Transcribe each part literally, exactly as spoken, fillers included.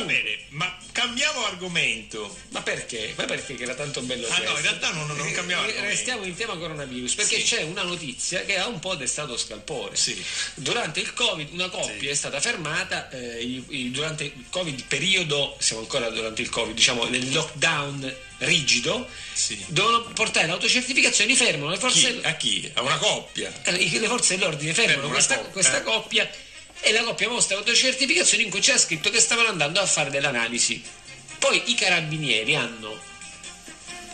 Va bene, ma cambiamo argomento. Ma perché? Ma perché che era tanto bello ah questo? No, in realtà non, non cambiamo argomento. Restiamo in tema coronavirus, perché sì, c'è una notizia che ha un po' destato scalpore. Sì. Durante il Covid una coppia sì. è stata fermata, eh, i, i, durante il Covid periodo, siamo ancora durante il Covid, diciamo nel lockdown rigido, sì. devono portare l'autocertificazione, fermano le forze... Chi? A chi? A una coppia? Le forze dell'ordine fermano questa, coppia. questa coppia... e la coppia mostra l'autocertificazione in cui c'era scritto che stavano andando a fare dell'analisi. Poi i carabinieri hanno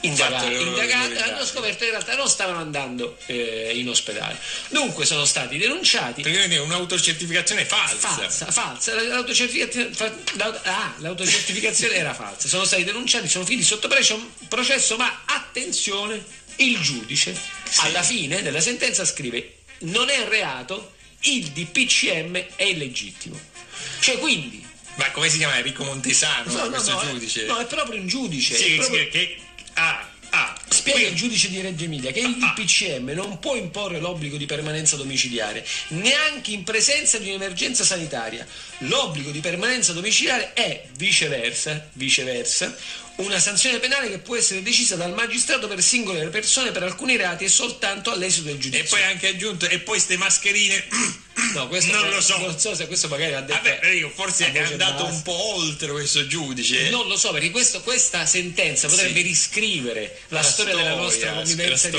indagato, indagato hanno scoperto che in realtà non stavano andando eh, in ospedale, dunque sono stati denunciati perché è un'autocertificazione falsa falsa, falsa. L'autocertificazione, ah, l'autocertificazione era falsa, sono stati denunciati, sono finiti sotto processo, ma attenzione, il giudice sì. alla fine della sentenza scrive: non è reato, il D P C M è illegittimo. Cioè, quindi, ma come si chiama? Enrico Montesano? No, no, questo no, giudice? È, no, è proprio un giudice. Sì, è proprio... che ah, ah, spiega quindi... il giudice di Reggio Emilia che ah, il D P C M ah. non può imporre l'obbligo di permanenza domiciliare neanche in presenza di un'emergenza sanitaria. L'obbligo di permanenza domiciliare è viceversa, viceversa, una sanzione penale che può essere decisa dal magistrato per singole persone, per alcuni reati e soltanto all'esito del giudizio. E poi anche aggiunto, e poi ste mascherine no, questo non lo so, non so se questo magari ha detto, vabbè, io forse è andato basta. un po' oltre questo giudice, non lo so, perché questo, questa sentenza potrebbe sì. riscrivere la, la storia, storia della nostra convivenza,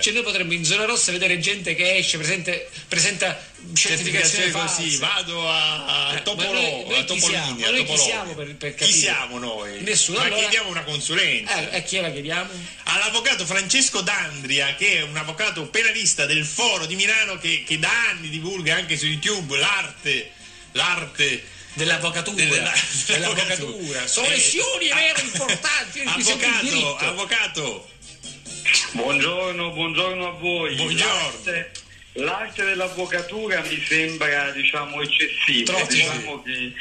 cioè noi potremmo in zona rossa vedere gente che esce, presente, presenta certificazione così, vado a, a Topolò, a Topolinia, noi chi siamo per, per capire? Chi siamo noi? Nessuno. Ma allora... chiediamo una consulenza. Eh, a chi la chiediamo? All'avvocato Francesco D'Andria, che è un avvocato penalista del Foro di Milano, che, che da anni divulga anche su YouTube l'arte, l'arte dell'avvocatura, della, dell'avvocatura. Sono lezioni eh, vere importanti. Avvocato, avvocato. Buongiorno, buongiorno a voi. Buongiorno. L'arte. L'arte dell'avvocatura mi sembra, diciamo, eccessiva. Troppo. Diciamo che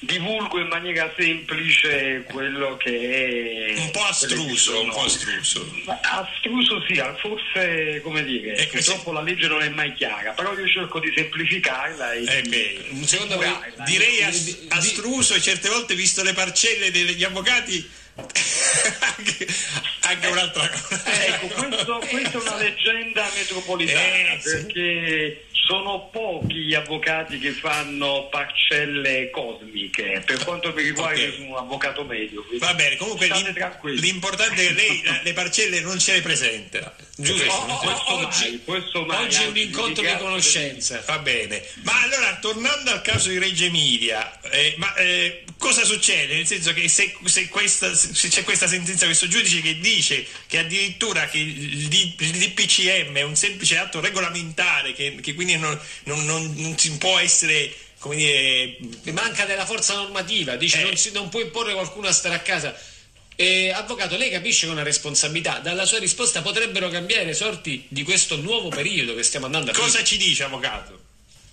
divulgo in maniera semplice quello che è un po' astruso, un po' astruso. Astruso sì, forse, come dire, ecco, purtroppo sì. la legge non è mai chiara, però io cerco di semplificarla e eh di, secondo me direi astruso di... e certe volte, visto le parcelle degli avvocati anche, anche eh, un'altra cosa. Ecco, questo, questa è una leggenda metropolitana, eh, perché sì. sono pochi gli avvocati che fanno parcelle cosmiche. Per quanto mi riguarda, okay. sono un avvocato medio. Va bene, comunque l'importante è che lei le parcelle non ce le presenta. Giusto? Oh, oh, questo oggi, mai, questo mai, oggi è un incontro di conoscenza. Va bene. Ma allora, tornando al caso di Reggio Emilia, eh, ma eh, cosa succede? Nel senso che se, se, questa, se c'è questa sentenza, questo giudice che dice che addirittura che il D P C M è un semplice atto regolamentare, che, che quindi non, non, non, non si può essere, come dire, manca della forza normativa, dice eh, non, si, non può imporre qualcuno a stare a casa. Eh, avvocato, lei capisce che è una responsabilità, dalla sua risposta potrebbero cambiare le sorti di questo nuovo periodo che stiamo andando a vivere. Cosa ci dice, avvocato?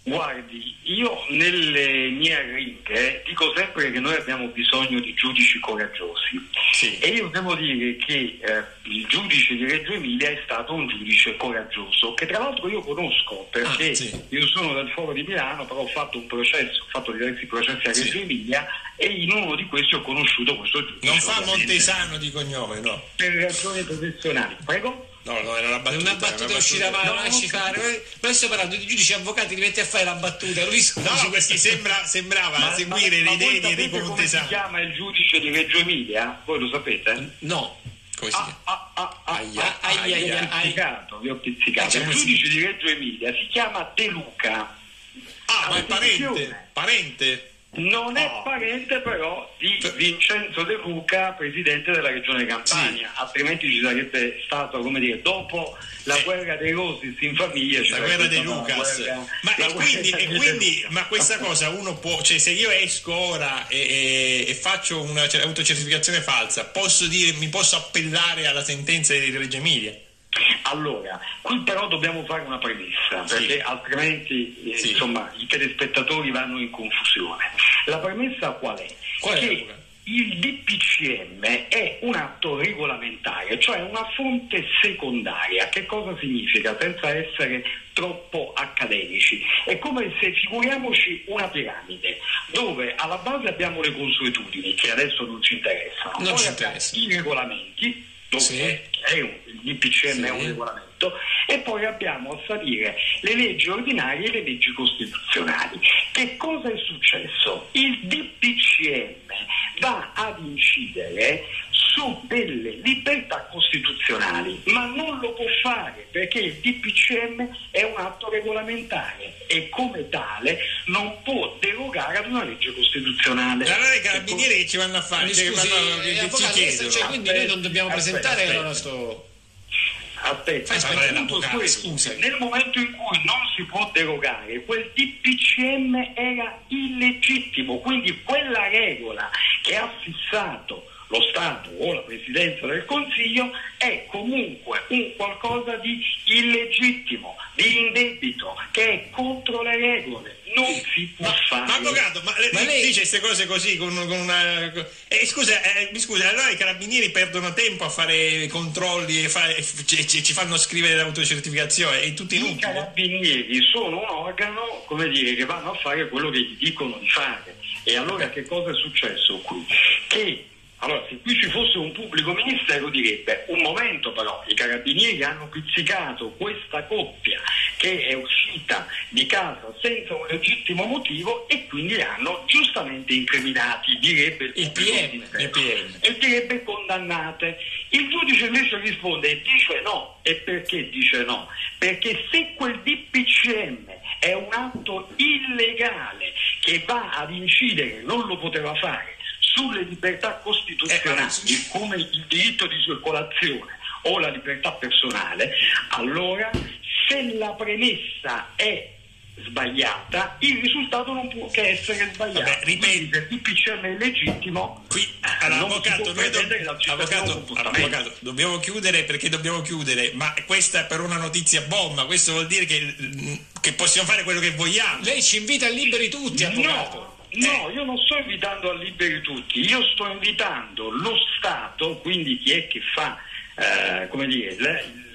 Guardi, io nelle mie righe dico sempre che noi abbiamo bisogno di giudici coraggiosi sì. e io devo dire che eh, il giudice di Reggio Emilia è stato un giudice coraggioso, che tra l'altro io conosco, perché ah, sì. io sono del Foro di Milano, però ho fatto un processo, ho fatto diversi processi a Reggio sì. Emilia, e in uno di questi ho conosciuto questo giudice. Non fa Montesano di cognome, no? Per ragioni professionali, prego? No, no, era una battuta, una battuta uscita, ma no, lasci fare. Ma sto parlando di giudici e avvocati, li metti a fare la battuta. Lui no, questi sembra, sembrava ma, seguire ma, le idee di Enrico Montesano. Come si chiama il giudice di Reggio Emilia? Voi lo sapete? No. Come si chiama? Ah, ah, ah, aia, aia, aia, aia, aia. Pizzicato, vi ho pizzicato. Il giudice di Reggio Emilia si chiama De Luca. Ah, ma è parente? Parente? Non è parente però di Vincenzo De Luca, presidente della regione Campania, sì. altrimenti ci sarebbe stato, come dire, dopo la eh. guerra dei Rosis in famiglia, la guerra dei Lucas. Guerra, ma, e quindi, e quindi, ma questa cosa uno può, cioè se io esco ora e, e, e faccio una cioè, autocertificazione falsa, posso dire, mi posso appellare alla sentenza di Reggio Emilia? Allora, qui però dobbiamo fare una premessa, perché sì. altrimenti eh, sì. insomma, i telespettatori vanno in confusione. La premessa qual è? Qual è che Il D P C M è un atto regolamentare, cioè una fonte secondaria. Che cosa significa? Senza essere troppo accademici, è come se figuriamoci una piramide dove alla base abbiamo le consuetudini, che adesso non ci interessano, non poi ci interessa. I regolamenti, dove sì. è un, il D P C M sì. è un regolamento, e poi abbiamo a salire le leggi ordinarie e le leggi costituzionali. Che cosa è successo? Il D P C M va ad incidere su delle libertà costituzionali, ma non lo può fare perché il D P C M è un atto regolamentare e come tale non può derogare ad una legge costituzionale. Allora i carabinieri che ci vanno a fare? Scusi, cioè, che avvocato, cioè, quindi noi non dobbiamo aspetta, presentare aspetta. il nostro... Aspetta, aspetta, aspetta scusa. Nel momento in cui non si può derogare, quel D P C M era illegittimo, quindi quella regola che ha fissato lo Stato o la Presidenza del Consiglio è comunque un qualcosa di illegittimo, di indebito, che è contro le regole, non si può ma, fare. Ma avvocato, ma, ma lei dice queste cose così con, con una. Eh, scusa, eh, mi scusa, allora i carabinieri perdono tempo a fare controlli e, fa, e ci, ci fanno scrivere l'autocertificazione, è tutto inutile. I carabinieri sono un organo, come dire, che vanno a fare quello che gli dicono di fare. E allora che cosa è successo qui? Che Allora, se qui ci fosse un pubblico ministero direbbe, un momento però, i carabinieri hanno pizzicato questa coppia che è uscita di casa senza un legittimo motivo e quindi li hanno giustamente incriminati, direbbe il P M, il P M, e direbbe condannate. Il giudice invece risponde e dice no. E perché dice no? Perché se quel D P C M è un atto illegale che va ad incidere, non lo poteva fare, sulle libertà costituzionali, eh, come il diritto di circolazione o la libertà personale, allora se la premessa è sbagliata, il risultato non può che essere sbagliato. Vabbè, ripeto, il D P C M è illegittimo. Qui all'avvocato, noi do- avvocato, avvocato, dobbiamo chiudere perché dobbiamo chiudere, ma questa è per una notizia bomba, questo vuol dire che, che possiamo fare quello che vogliamo. Lei ci invita a liberi tutti, avvocato. No. No, io non sto invitando a liberi tutti, io sto invitando lo Stato, quindi chi è che fa, eh, come dire,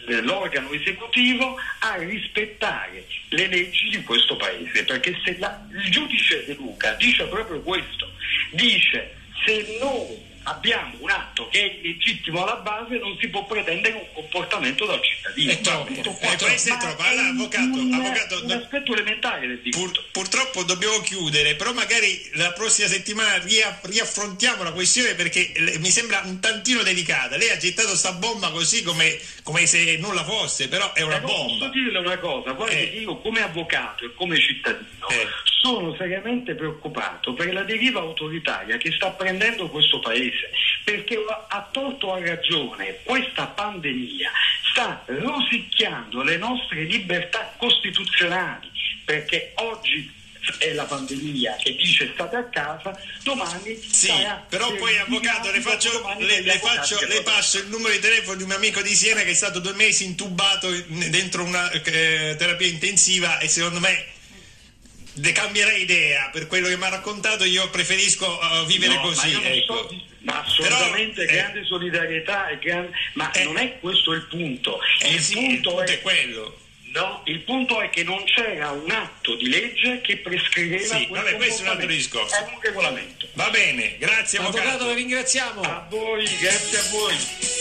l'organo esecutivo, a rispettare le leggi di questo paese, perché se la, il giudice De Luca dice proprio questo, dice se noi abbiamo un atto che è illegittimo alla base, non si può pretendere un comportamento dal cittadino. È troppo, è troppo. È questo è troppo. Allora, avvocato, un, avvocato, un aspetto elementare del pur, purtroppo dobbiamo chiudere, però magari la prossima settimana riaff- riaffrontiamo la questione perché le, mi sembra un tantino delicata. Lei ha gettato sta bomba così come, come se nulla fosse, però è una eh, bomba. Posso dirle una cosa? Guardi, eh. io come avvocato e come cittadino eh. sono seriamente preoccupato per la deriva autoritaria che sta prendendo questo paese. Perché a torto o a ragione questa pandemia sta rosicchiando le nostre libertà costituzionali, perché oggi è la pandemia che dice state a casa, domani sì, sarà però poi avvocato le faccio, le, le, faccio le passo il numero di telefono di un amico di Siena che è stato due mesi intubato dentro una eh, terapia intensiva e secondo me cambierei idea per quello che mi ha raccontato, io preferisco uh, vivere no, così ma ecco so, ma assolutamente però, grande eh, solidarietà e grande, ma eh, non è questo il punto eh, il, sì, punto il punto è, è quello no, il punto è che non c'era un atto di legge che prescriveva sì, vabbè, questo è un altro discorso, è un regolamento. Va bene, grazie avvocato, avvocato, la ringraziamo a voi, grazie a voi.